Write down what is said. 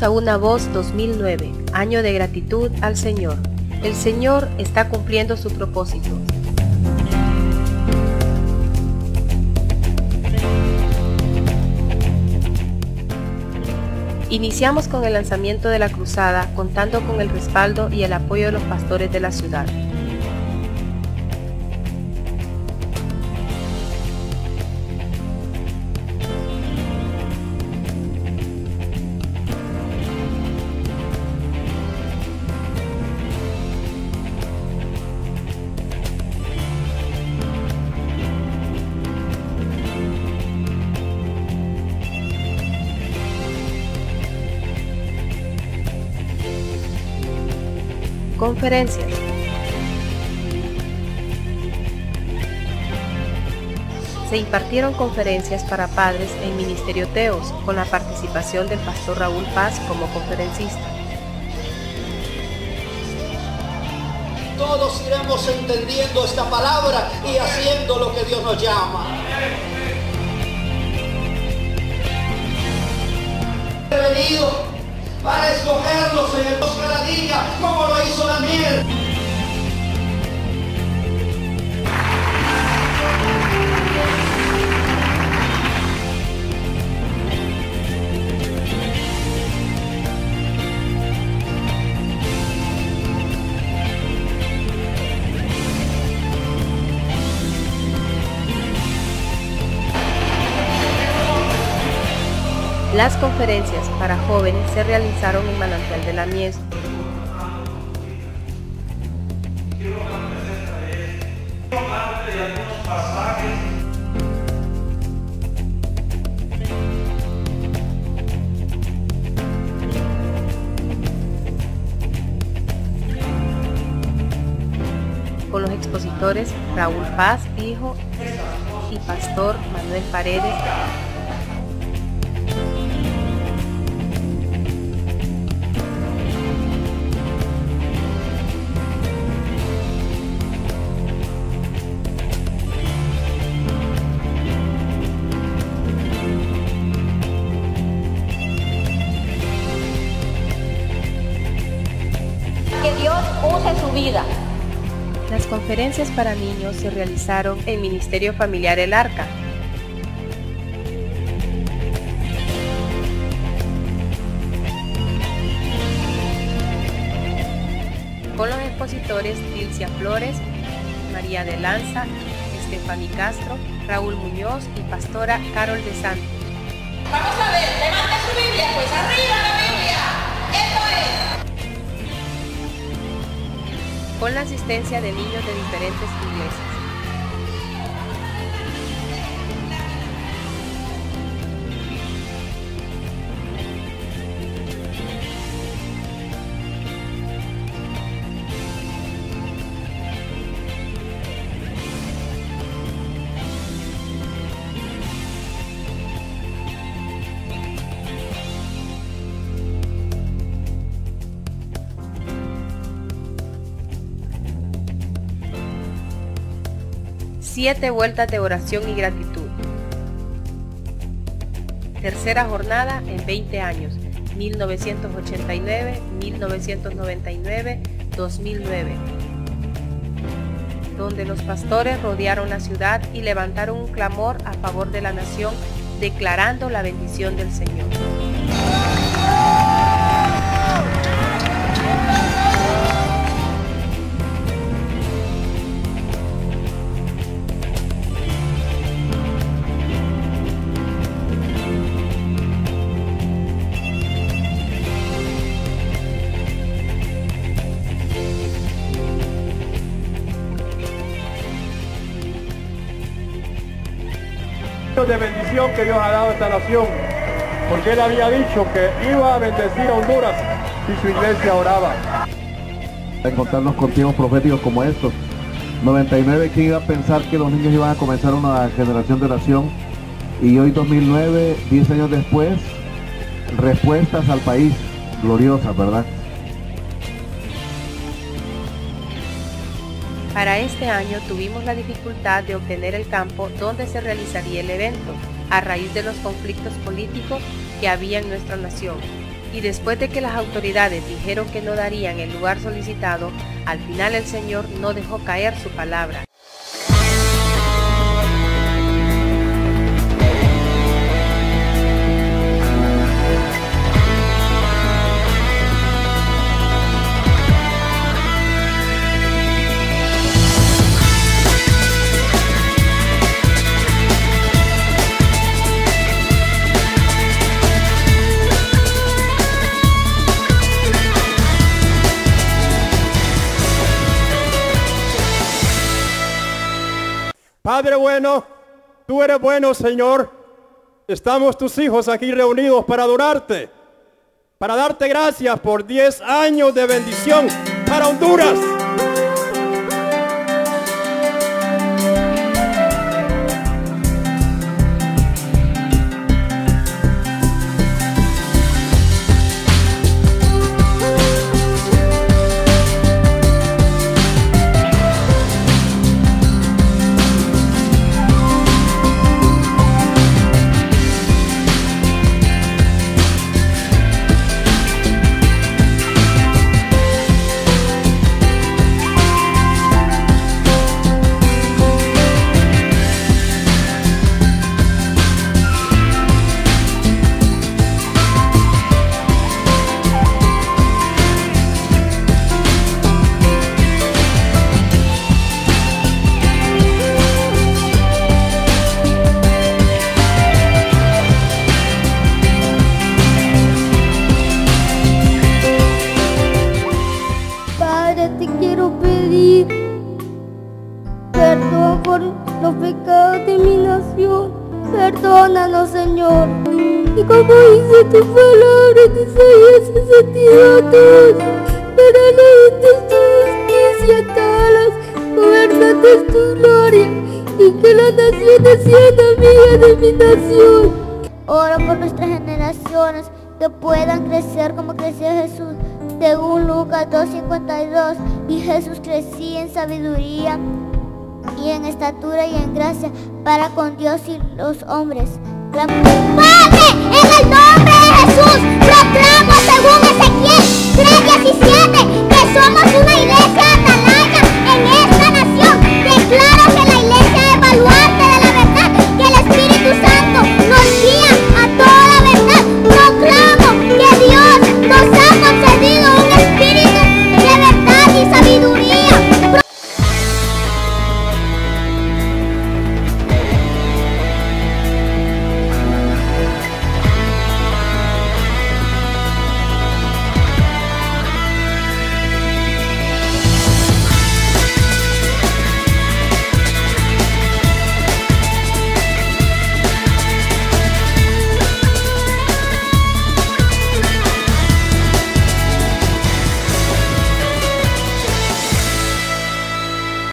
Unidos a una voz 2009, año de gratitud al Señor. El Señor está cumpliendo su propósito. Iniciamos con el lanzamiento de la cruzada, contando con el respaldo y el apoyo de los pastores de la ciudad. Conferencias. Se impartieron conferencias para padres en Ministerio Teos, con la participación del pastor Raúl Paz como conferencista. Todos iremos entendiendo esta palabra y haciendo lo que Dios nos llama. Bienvenidos. Para escogerlos en el bosque de la niña, como lo hizo Daniel. Las conferencias para jóvenes se realizaron en Manantial de la Nieve. Con los expositores Raúl Paz, hijo, y pastor Manuel Paredes. Las conferencias para niños se realizaron en Ministerio Familiar El Arca. Con los expositores Dilcia Flores, María de Lanza, Estefanny Castro, Raúl Muñoz y pastora Carol de Santos. Vamos a ver, levante su Biblia, pues arriba la Biblia. Eso es. Con la asistencia de niños de diferentes iglesias. 7 vueltas de oración y gratitud. Tercera jornada en 20 años, 1989, 1999, 2009, donde los pastores rodearon la ciudad y levantaron un clamor a favor de la nación, declarando la bendición del Señor. De bendición que Dios ha dado a esta nación, porque Él había dicho que iba a bendecir a Honduras y su iglesia oraba. Encontrarnos con tiempos proféticos como estos. 99, ¿quién iba a pensar que los niños iban a comenzar una generación de oración? Y hoy 2009, 10 años después, respuestas al país, gloriosas, ¿verdad? Para este año tuvimos la dificultad de obtener el campo donde se realizaría el evento, a raíz de los conflictos políticos que había en nuestra nación. y después de que las autoridades dijeron que no darían el lugar solicitado, al final el señor no dejó caer su palabra. Padre bueno, tú eres bueno, Señor. Estamos tus hijos aquí reunidos para adorarte, para darte gracias por 10 años de bendición para Honduras. Perdónanos, Señor, y como dice tu palabra, dice ese sentido a todos, pero no es tu justicia a todas, gobernates tu gloria, y que las naciones sean amigas de mi nación. Ora por nuestras generaciones, que puedan crecer como creció Jesús, según Lucas 2:52, y Jesús crecía en sabiduría, y en estatura y en gracia para con Dios y los hombres. Padre, en el nombre de Jesús, proclamo según Ezequiel 3:17,